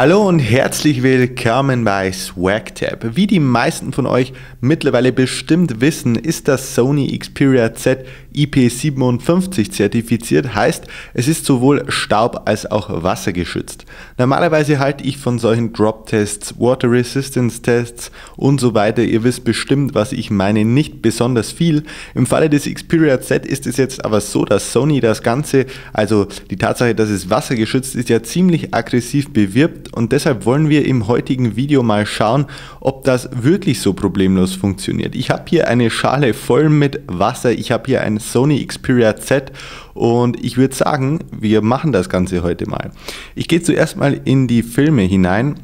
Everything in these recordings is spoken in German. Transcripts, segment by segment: Hallo und herzlich willkommen bei SwagTab. Wie die meisten von euch mittlerweile bestimmt wissen, ist das Sony Xperia Z IP57 zertifiziert, heißt, es ist sowohl Staub als auch Wasser geschützt. Normalerweise halte ich von solchen Drop-Tests, Water Resistance Tests und so weiter, ihr wisst bestimmt, was ich meine, nicht besonders viel. Im Falle des Xperia Z ist es jetzt aber so, dass Sony das Ganze, also die Tatsache, dass es wassergeschützt ist, ja ziemlich aggressiv bewirbt. Und deshalb wollen wir im heutigen Video mal schauen, ob das wirklich so problemlos funktioniert. Ich habe hier eine Schale voll mit Wasser, ich habe hier ein Sony Xperia Z und ich würde sagen, wir machen das Ganze heute mal. Ich gehe zuerst mal in die Filme hinein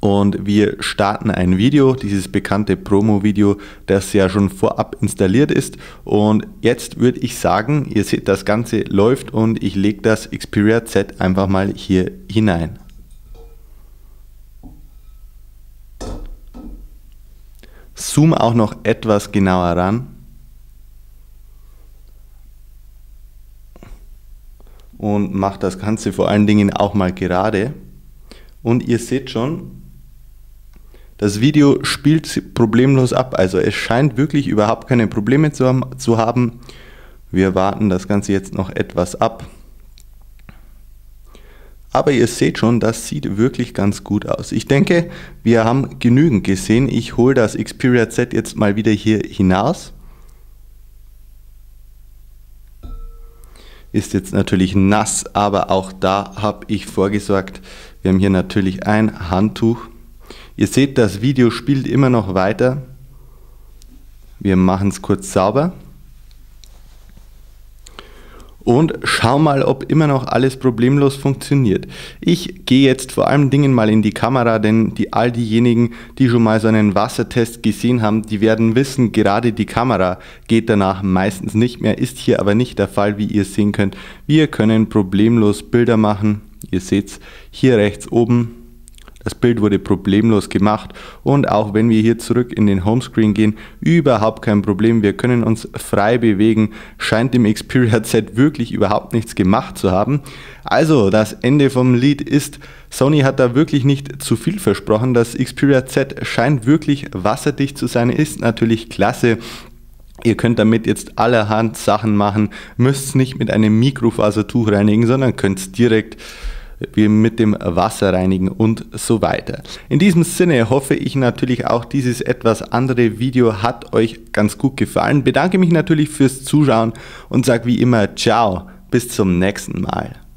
und wir starten ein Video, dieses bekannte Promo-Video, das ja schon vorab installiert ist. Und jetzt würde ich sagen, ihr seht, das Ganze läuft und ich lege das Xperia Z einfach mal hier hinein. Zoom auch noch etwas genauer ran und macht das Ganze vor allen Dingen auch mal gerade. Und ihr seht schon, das Video spielt problemlos ab, also es scheint wirklich überhaupt keine Probleme zu haben. Wir warten das Ganze jetzt noch etwas ab. Aber ihr seht schon, das sieht wirklich ganz gut aus. Ich denke, wir haben genügend gesehen. Ich hole das Xperia Z jetzt mal wieder hier hinaus. Ist jetzt natürlich nass, aber auch da habe ich vorgesorgt. Wir haben hier natürlich ein Handtuch. Ihr seht, das Video spielt immer noch weiter. Wir machen es kurz sauber. Und schau mal, ob immer noch alles problemlos funktioniert. Ich gehe jetzt vor allen Dingen mal in die Kamera, denn all diejenigen, die schon mal so einen Wassertest gesehen haben, die werden wissen, gerade die Kamera geht danach meistens nicht mehr, ist hier aber nicht der Fall, wie ihr sehen könnt. Wir können problemlos Bilder machen. Ihr seht's hier rechts oben. Das Bild wurde problemlos gemacht und auch wenn wir hier zurück in den Homescreen gehen, überhaupt kein Problem. Wir können uns frei bewegen, scheint dem Xperia Z wirklich überhaupt nichts gemacht zu haben. Also das Ende vom Lied ist, Sony hat da wirklich nicht zu viel versprochen. Das Xperia Z scheint wirklich wasserdicht zu sein, ist natürlich klasse. Ihr könnt damit jetzt allerhand Sachen machen, müsst es nicht mit einem Mikrofasertuch reinigen, sondern könnt es direkt mit dem Wasser reinigen und so weiter. In diesem Sinne hoffe ich natürlich auch, dieses etwas andere Video hat euch ganz gut gefallen. Bedanke mich natürlich fürs Zuschauen und sage wie immer Ciao, bis zum nächsten Mal.